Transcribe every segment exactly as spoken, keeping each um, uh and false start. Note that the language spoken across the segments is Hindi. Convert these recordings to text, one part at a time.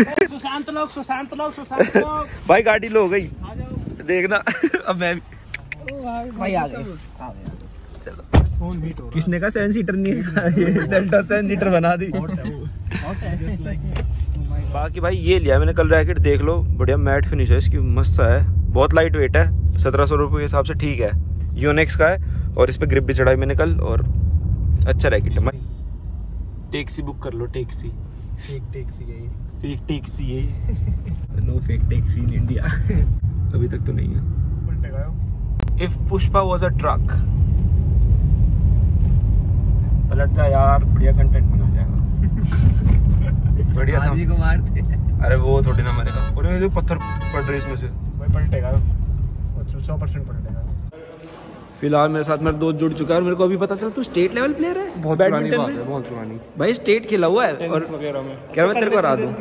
सुशांत लोग सुशांत लोग सुशांत लोग भाई गाड़ी लो गई देखना। अब मैं भाई, भाई आ गए चलो। किसने का सेवन सीटर नहीं है, सेल्टस सेवन सीटर बना दी। बाकी भाई ये लिया मैंने कल रैकेट, देख लो बढ़िया मैट फिनिश है इसकी, मस्त है, बहुत लाइट वेट है, सत्रह सौ रुपये के हिसाब से ठीक है। योनेक्स का है और इस पर ग्रिप भी चढ़ाई मैंने कल, और अच्छा रैकेट है। टैक्सी बुक कर लो, टैक्सी फेक टैक्सी है, फेक टैक्सी है। No fake taxi in India अभी तक तो नहीं है। उल्टे गए। If Pushpa was a truck, पलटता यार, बढ़िया कंटेंट बना जाएगा। बढ़िया था। आदमी को मारते हैं। अरे वो थोड़ी ना मारेगा, और ये पत्थर पड़ रहे इसमें से। भाई पलटेगा, सौ परसेंट पलटेगा। फिलहाल मेरे साथ मेरा दोस्त जुड़ चुका है, और मेरे को अभी पता चला तू स्टेट लेवल प्लेयर है। बहुत बैडमिंटन में बहुत पुरानी भाई स्टेट खेला हुआ है। और में क्या मैं तेरे को हरा दूं?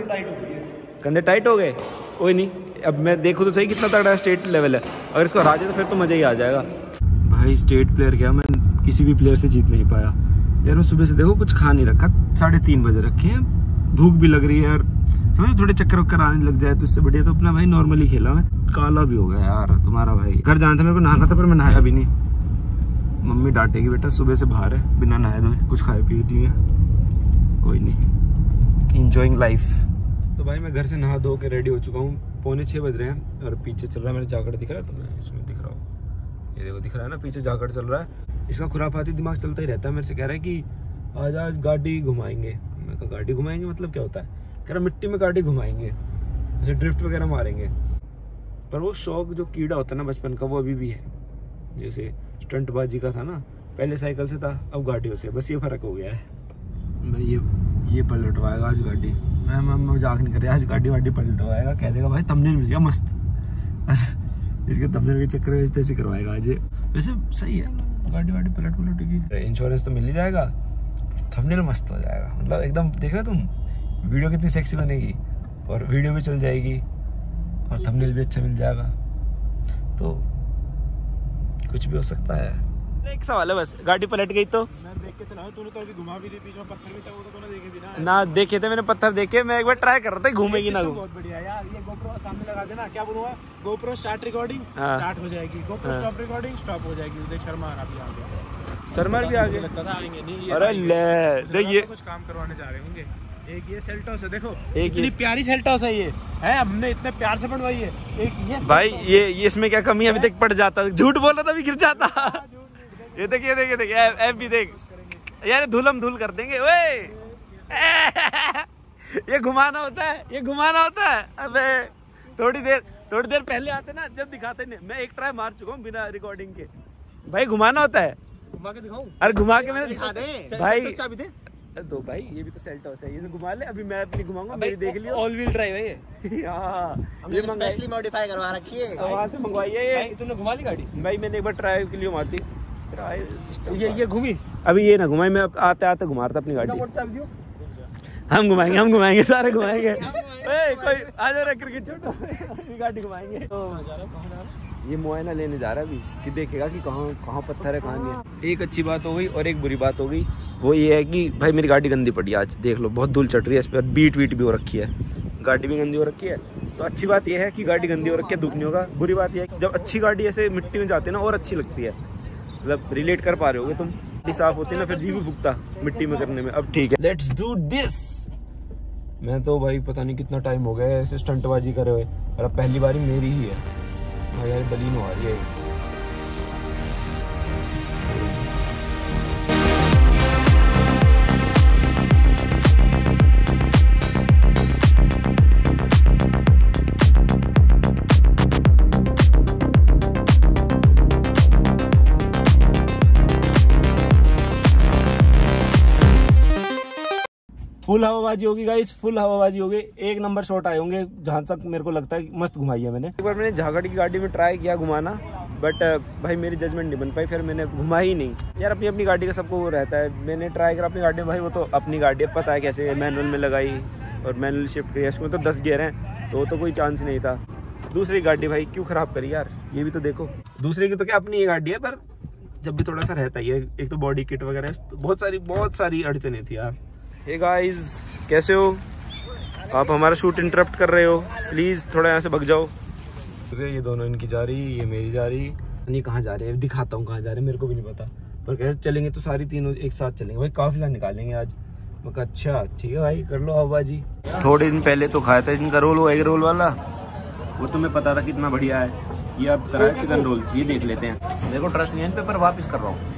कंधे टाइट हो गए, कोई नहीं, अब मैं देखूँ तो सही कितना तगड़ा स्टेट लेवल है। अगर इसको हरा जाए तो फिर तो मज़ा ही आ जाएगा। भाई स्टेट प्लेयर क्या, मैं किसी भी प्लेयर से जीत नहीं पाया यार। मैं सुबह से देखो कुछ खा नहीं रखा, साढ़े तीन बजे रखे हैं, भूख भी लग रही है यार, समझो थोड़े चक्कर वक्कर आने लग जाए तो इससे बढ़िया तो अपना भाई नॉर्मली खेला। मैं काला भी हो गया यार तुम्हारा भाई। घर जाना था मेरे को, नहाना था पर मैं नहाया भी नहीं। मम्मी डांटेगी बेटा, सुबह से बाहर है बिना नहाए धोए, कुछ खाए पिए नहीं है। कोई नहीं, इंजॉइंग लाइफ। तो भाई मैं घर से नहा धो के रेडी हो चुका हूँ, पौने छः बज रहे हैं, और पीछे चल रहा है, मैंने जाकर दिख रहा है तुम्हें, इसमें दिख रहा हूँ, ये देखो दिख रहा है ना, पीछे जाकर चल रहा है। इसका खुराफाती दिमाग चलता ही रहता है, मेरे से कह रहा है कि आज आज गाड़ी घुमाएंगे। मैं कहा गाड़ी घुमाएंगे मतलब क्या होता है? कह रहा मिट्टी में गाड़ी घुमाएंगे, जैसे ड्रिफ्ट वगैरह मारेंगे। पर वो शौक जो कीड़ा होता है ना बचपन का, वो अभी भी है। जैसे स्टंटबाजी का था ना पहले, साइकिल से था, अब गाड़ियों से, बस ये फर्क हो गया है भाई। ये ये पलटवाएगा आज गाड़ी, मैं मैं मजाक नहीं कर रहा, आज गाड़ी वाड़ी पलटवाएगा, कह देगा भाई तमने मिल गया मस्त। इसके तमने के चक्कर में ऐसे करवाएगा आज। वैसे सही है, गाड़ी वाड़ी पलट पलटेगी, इंश्योरेंस तो मिल ही जाएगा, थंबनेल मस्त हो जाएगा, मतलब एकदम देख रहे हो तुम, वीडियो कितनी सेक्सी बनेगी, और वीडियो भी चल जाएगी और थंबनेल भी अच्छा मिल जाएगा। तो कुछ भी हो सकता है, एक सवाल है बस, गाड़ी पलट गई तो मैं देख के चला, तूने तो अभी घुमा भी दी, बीच में पत्थर भी था, वो तो तूने देखे भी ना। ना देखे थे मैंने पत्थर, देखे मैं एक बार ट्राई कर रहा था घूमेगी ना। बहुत बढ़िया यार, ये गोप्रो सामने लगा देना, क्या बोलूंगा, गोप्रो स्टार्ट रिकॉर्डिंग स्टार्ट हो जाएगी, गोप्रो स्टॉप रिकॉर्डिंग स्टॉप हो जाएगी। देख शर्मा आ गया, शर्मा भी आ गया, लगता था आएंगे नहीं। अरे ले देख, ये कुछ काम करवाने जा रहे होंगे। एक ये सेल्टोस है, देखो इतनी प्यारी सेल्टोस है ये, है हमने इतने प्यार से बनवाई है। एक ये भाई ये ये इसमें क्या कमी है, अभी तक पड़ जाता, झूठ बोल रहा था अभी गिर जाता। ये देख ये देख ये देख ऐप भी देख यार, धूलम धूल कर देंगे ओए। ये घुमाना होता है, ये घुमाना होता है। अबे थोड़ी देर थोड़ी देर पहले आते ना, जब दिखाते नहीं, मैं एक ट्राई मार चुका हूँ बिना रिकॉर्डिंग के। भाई घुमाना होता है, घुमा के दिखाऊं? अरे घुमा के मैंने दिखा दे भाई। तो भाई ये भी तो सेल्टोस है, ये घुमा ले, अभी मैं अपनी घुमाऊंगा, मेरी देख लियो। ऑल व्हील ड्राइव है ये। हां ये स्पेशली मॉडिफाई करवा रखी है, वहां से मंगवाई है ये। भाई तूने घुमा ली गाड़ी? भाई मैंने एक बार ट्राई के लिए मारती, ट्राई सिस्टम ये ये घूमी, अभी ये ना घुमाई, मैं आते आते घुमा रहा था अपनी गाड़ी। हम घुमाएंगे हम घुमाएंगे सारे घुमाएंगे। ए कोई आ जा रे, क्रिकेट छोड़ो, गाड़ी घुमाएंगे। तो ये मुआयना लेने जा रहा है अभी, कि देखेगा कि कहाँ कहाँ पत्थर है कहाँ नहीं है। एक अच्छी बात हो गई और एक बुरी बात हो गई, वो ये है कि भाई मेरी गाड़ी गंदी पड़ी है आज, देख लो बहुत धूल चढ़ रही है, इस पर बीट वीट भी हो रखी है, गाड़ी भी गंदी हो रखी है। तो अच्छी बात यह है कि गाड़ी गंदी हो रखी है, दुख नहीं होगा। बुरी बात यह है जब अच्छी गाड़ी ऐसे मिट्टी में जाती है ना, और अच्छी लगती है, मतलब रिलेट कर पा रहे होगे तुम। गाड़ी साफ होती है ना, फिर जी भी भुगता मिट्टी में करने में। अब ठीक है, लेट्स डू दिस। मैं तो भाई पता नहीं कितना टाइम हो गया है ऐसे स्टंटबाजी करे हुए, और अब पहली बारी मेरी ही है भाई, यार बलीन हो रही है। फुल हवाबाजी होगी गाइस, फुल हवाबाजी होगी, एक नंबर शॉट आए होंगे जहाँ तक मेरे को लगता है। मस्त घुमाई है मैंने। एक बार मैंने झागड़ की गाड़ी में ट्राई किया घुमाना, बट भाई मेरी जजमेंट नहीं बन पाई, फिर मैंने घुमा ही नहीं यार। अपनी अपनी गाड़ी का सबको वो रहता है, मैंने ट्राई करा अपनी गाड़ी में, भाई वो तो अपनी गाड़ी पता है कैसे, मैनुअल में लगाई और मैनुअल शिफ्ट किया, इसमें तो दस गियर हैं, तो तो कोई चांस नहीं था। दूसरी गाड़ी भाई क्यों ख़राब करी यार, ये भी तो देखो, दूसरे की तो क्या अपनी ये गाड़ी है, पर जब भी थोड़ा सा रहता ही है, एक तो बॉडी किट वगैरह बहुत सारी बहुत सारी अड़चने थी यार। हे गाइस कैसे हो? आप हमारा शूट इंटरप्ट कर रहे हो, प्लीज़ थोड़ा यहाँ से भग जाओ। ये दोनों इनकी जा रही, ये मेरी जा रही, नहीं कहाँ जा रहे हैं, दिखाता हूँ कहाँ जा रहे हैं, मेरे को भी नहीं पता। पर कह चलेंगे तो सारी तीनों एक साथ चलेंगे भाई, काफिला निकालेंगे आज। मैं कहा अच्छा ठीक है भाई, कर लो हवाबाजी। थोड़े दिन पहले तो खाया था इनका रोल, वो एग रोल वाला, वो तुम्हें पता था कितना बढ़िया है। ये अब कराया चिकन रोल, ये देख लेते हैं। देखो ट्रस्ट नहीं है इन पे, पर वापस कर रहा हूँ।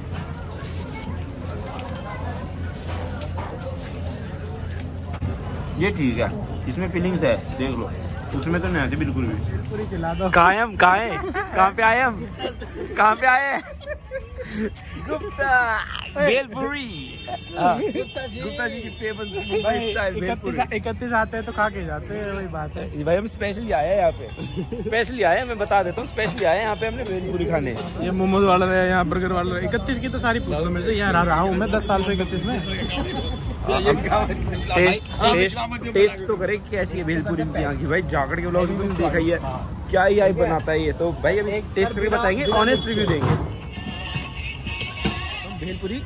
ये ठीक है, इसमें फीलिंग्स है, देख लो। उसमें तो नहीं आती बिल्कुल भी। कायम काए कहाँ पे आए हम, कहाँ पे आए? गुप्ता बेलपुरी, गुप्ता जी, गुप्ता जी की फेमस मुंबई स्टाइल बेलपुरी। इकतीस आते हैं तो खा के जाते हैं, वही बात है भाई। हम स्पेशली आए हैं यहाँ पे, स्पेशली आए, मैं बता देता हूँ, स्पेशली आए यहाँ पे हमने बेलपुरी खाने। ये मोमोज वाला है, यहाँ बर्गर वाला है। इकतीस की तो सारी प्रॉब्लम मेरे से, यहाँ रहा हूँ मैं दस साल पे इकतीस में। टेस्ट टेस्ट टेस्ट तो करे कैसी है भेलपुरी की भाई, जाकर के व्लॉग में देखा ही है क्या ही आई बनाता है ये। तो भाई हम एक टेस्ट करके बताएंगे, ऑनेस्ट रिव्यू देंगे। भेलपुरी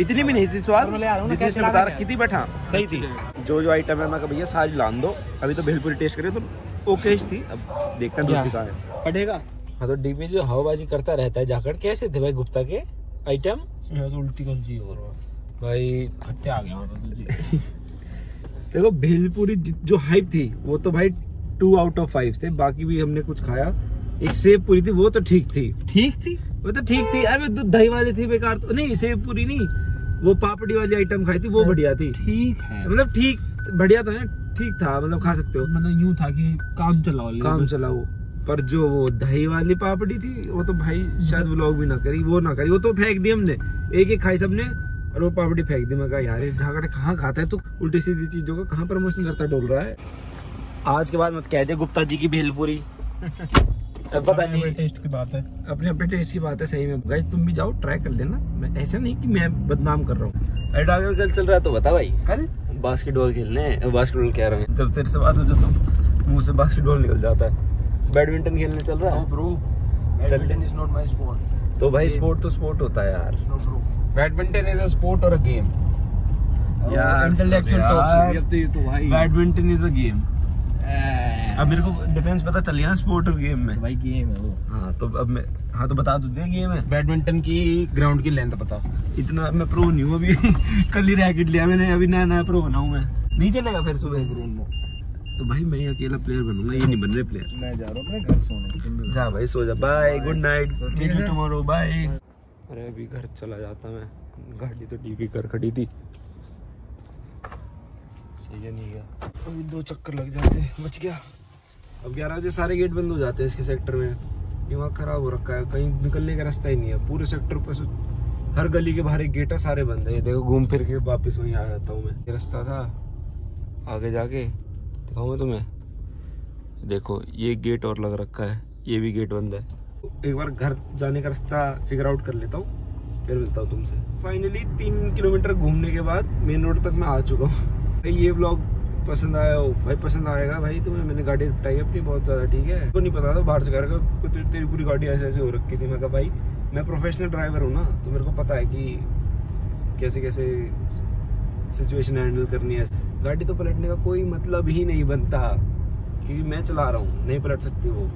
इतनी भी नहीं थी स्वाद, जितने बता रखी थी, बैठा सही थी। जो जो आइटम है मैं कहा भैया सारी लान दो। अभी तो भेलपुरी टेस्ट करे तो ओके थी, अब देखते हैं दूसरी कहाँ पड़ेगा। हाँ तो डीपी जो हवाबाजी करता रहता है जाकर, कैसे थे भाई गुप्ता के आइटम? उल्टी कौन सी हो रहा है भाई, खट्टे आ गया। देखो भेलपुरी जो हाइप थी वो तो भाई टू आउट ऑफ फाइव थे। बाकी भी हमने कुछ खाया, एक सेब पूरी थी वो तो ठीक थी, ठीक थी वो तो ठीक थी। अरे दूध दही वाली थी बेकार, तो नहीं सेब पूरी नहीं, वो पापड़ी वाली आइटम खाई थी वो बढ़िया थी। ठीक है मतलब ठीक बढ़िया तो है, ठीक था मतलब खा सकते हो, मतलब यूँ था कि काम चलाओ काम चलाओ। पर जो वो दही वाली पापड़ी थी वो तो भाई शायद व्लॉग भी ना करी, वो ना करी, वो तो फेंक दी हमने। एक एक खाई सबने, वो पापड़ी फेंक दी। मैं कहा यार ये झागड़ कहाँ खाता है तू, उल्टी सीधी चीजों का कहाँ प्रमोशन करता डोल रहा है। आज के बाद मत कह दे गुप्ता जी की भेलपुरी। अब पता नहीं, टेस्ट की बात है, अपने अपने टेस्ट की बात है। सही में गाइस तुम भी जाओ ट्राई कर लेना, मैं ऐसा नहीं कि मैं बदनाम कर रहा हूँ। अरे डागर कल चल रहा है तो बता भाई, कल बास्केटबॉल खेलने, बास्केटबॉल कह रहे हैं, जब तेरे से बात हो जाए तो मुँह से बास्केटबॉल निकल जाता है। बैडमिंटन खेलने चल रहा है तो भाई स्पोर्ट तो स्पोर्ट होता है यार। बैडमिंटन इज अ स्पोर्ट और अ गेम यार, इंटेलेक्चुअल टॉक ये तो भाई। बैडमिंटन इज अ गेम, अब मेरे को डिफरेंस पता चल गया ना स्पोर्ट और गेम में। भाई गेम है वो। हाँ तो अब मैं, हाँ तो बता दो दे गेम है। बैडमिंटन की ग्राउंड की लेंथ पता, इतना मैं प्रो नहीं हूँ अभी। कल ही रैकेट लिया मैंने, अभी नया नया प्रो बनाऊँ मैं, नहीं चलेगा फिर सुबह ग्राउंड में। तो भाई मैं अकेला प्लेयर बनूंगा, ये नहीं बन रहे प्लेयर। मैं जा रहा हूँ अपने घर सोने, जा भाई सो जा, bye good night, see you tomorrow bye. अरे अभी घर चला जाता मैं, गाड़ी तो डीपी कर खड़ी थी, सही है नहीं गया। अभी दो चक्कर लग जाते, बच गया। अब ग्यारह बजे सारे गेट बंद हो जाते हैं इसके सेक्टर में, दिमाग खराब हो रखा है, कहीं निकलने का रास्ता ही नहीं है। पूरे सेक्टर पर हर गली के बाहर एक गेट है, सारे बंद है। ये देखो घूम फिर के वापस वहीं आ जाता हूँ मैं। रास्ता था आगे जाके, दिखाऊँ तुम्हें, देखो ये गेट और लग रखा है, ये भी गेट बंद है। एक बार घर जाने का रास्ता फिगर आउट कर लेता हूँ, फिर मिलता हूँ तुमसे। फाइनली तीन किलोमीटर घूमने के बाद मेन रोड तक मैं आ चुका हूँ। ये ब्लॉग पसंद आया हो भाई, पसंद आएगा भाई तुम्हें। मैंने गाड़ी निपटाई अपनी बहुत ज़्यादा, ठीक है। तो नहीं पता था बाहर से घर का, तेरी तेरी पूरी गाड़ी ऐसे ऐसे हो रखी थी। मैं कहा भाई मैं प्रोफेशनल ड्राइवर हूँ ना, तो मेरे को पता है कि कैसे कैसे सिचुएशन हैंडल करनी है। गाड़ी तो पलटने का कोई मतलब ही नहीं बनता क्योंकि मैं चला रहा हूँ, नहीं पलट सकती वो।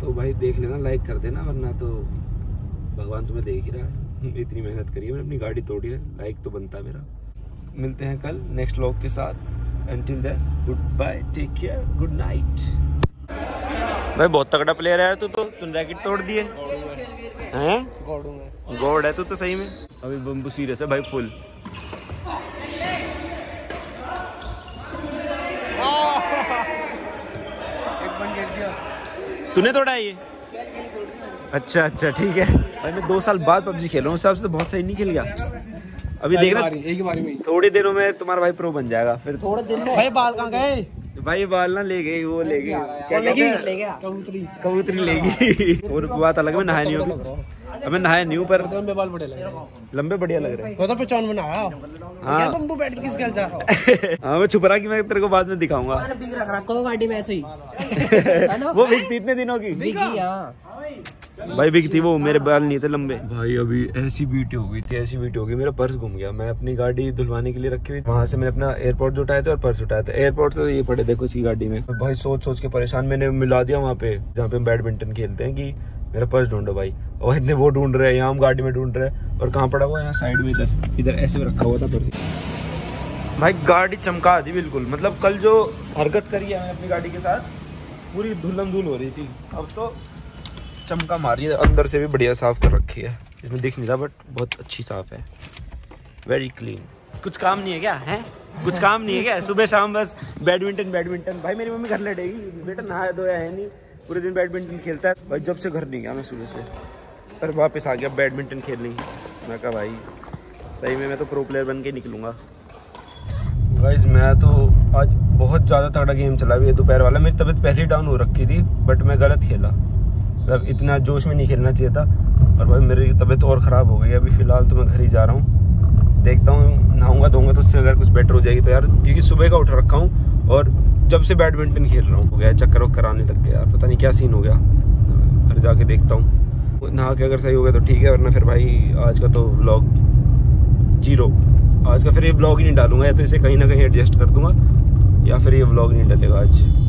तो भाई देख लेना, लाइक कर देना, वरना तो भगवान तुम्हें देख ही रहा है। इतनी मेहनत करी है मैंने, अपनी गाड़ी तोड़ी है, लाइक तो बनता है मेरा। मिलते हैं कल नेक्स्ट व्लॉग के साथ, until then goodbye, take care, good night. भाई बहुत तगड़ा प्लेयर है तू तो, तूने रैकेट तोड़ दिए हैं, गॉड है तू तो सही में। अभी बम्बू सीरियस है भाई फुल। तूने तोड़ा है ये? अच्छा अच्छा ठीक है भाई। मैं दो साल बाद पबजी खेल रहा हूँ, सबसे बहुत सही नहीं खेल गया अभी, देख रहा एक ही बारी में। थोड़ी देरों में तुम्हारा भाई प्रो बन जाएगा फिर। थोड़े दिन में भाई बाल कहाँ गए भाई, बाल ना ले गए वो, ले गए कबूतरी, कबूतरी ले गई। और बात अलग में नहाया नहीं होगी, हमें नहाया नहीं हूँ पर लम्बे बढ़िया लग रहे। हाँ मैं छुप रहा कि मैं तेरे को बाद में दिखाऊंगा। वो बिकती इतने दिनों की। भाई बिग थी वो, मेरे बाल नहीं थे लंबे भाई। अभी ऐसी ब्यूटी हो गई थी, ऐसी ब्यूटी हो गई, मेरा पर्स घूम गया। मैं अपनी गाड़ी धुलवाने के लिए रखी हुई, वहाँ से मैंने अपना एयरपोर्ट उठाया था और पर्स उठाया था। एयरपोर्ट तो ये पड़े देखो इसी गाड़ी में। भाई सोच सोच के परेशान, मैंने मिला दिया वहाँ पे जहाँ पे बैडमिंटन खेलते हैं कि मेरा पर्स ढूंढो भाई। और इतने वो ढूंढ रहे हैं, यहाँ हम गाड़ी में ढूंढ रहे हैं, और कहाँ पड़ा हुआ है, यहाँ साइड में इधर इधर ऐसे में रखा हुआ था पर्स। भाई गाड़ी चमका दी बिल्कुल, मतलब कल जो हरकत करी है मैंने अपनी गाड़ी के साथ, पूरी धुलम धुल हो रही थी, अब तो चमका मारी है। अंदर से भी बढ़िया साफ कर रखी है, इसमें दिख नहीं रहा बट बहुत अच्छी साफ है, वेरी क्लीन। कुछ काम नहीं है क्या, है कुछ काम नहीं है क्या? सुबह शाम बस बैडमिंटन बैडमिंटन। भाई मेरी मम्मी घर लटेगी, बेटा नहाया धोया है नहीं, पूरे दिन बैडमिंटन खेलता है। भाई जब से घर नहीं गया मैं सुबह से, पर वापस आ गया बैडमिंटन खेलने। मैं कहा भाई सही में मैं तो प्रो प्लेयर बन के निकलूँगा। गाइस मैं तो आज बहुत ज़्यादा तगड़ा गेम चला भी है दोपहर वाला। मेरी तबीयत पहले ही डाउन हो रखी थी बट मैं गलत खेला, मतलब इतना जोश में नहीं खेलना चाहिए था। और भाई मेरी तबीयत और ख़राब हो गई। अभी फ़िलहाल तो मैं घर ही जा रहा हूँ, देखता हूँ नहाऊँगा धोऊँगा तो उससे अगर कुछ बेटर हो जाएगी तो यार, क्योंकि सुबह का उठ रखा हूँ और जब से बैडमिंटन खेल रहा हूँ हो गया चक्कर वक्कर आने लग गया यार, पता नहीं क्या सीन हो गया। घर जाके देखता हूँ, नहा के अगर सही हो गया तो ठीक है, वरना फिर भाई आज का तो ब्लॉग जीरो। आज का फिर ये ब्लॉग ही नहीं डालूंगा, या तो इसे कहीं ना कहीं एडजस्ट कर दूंगा या फिर ये ब्लॉग नहीं डलेगा आज।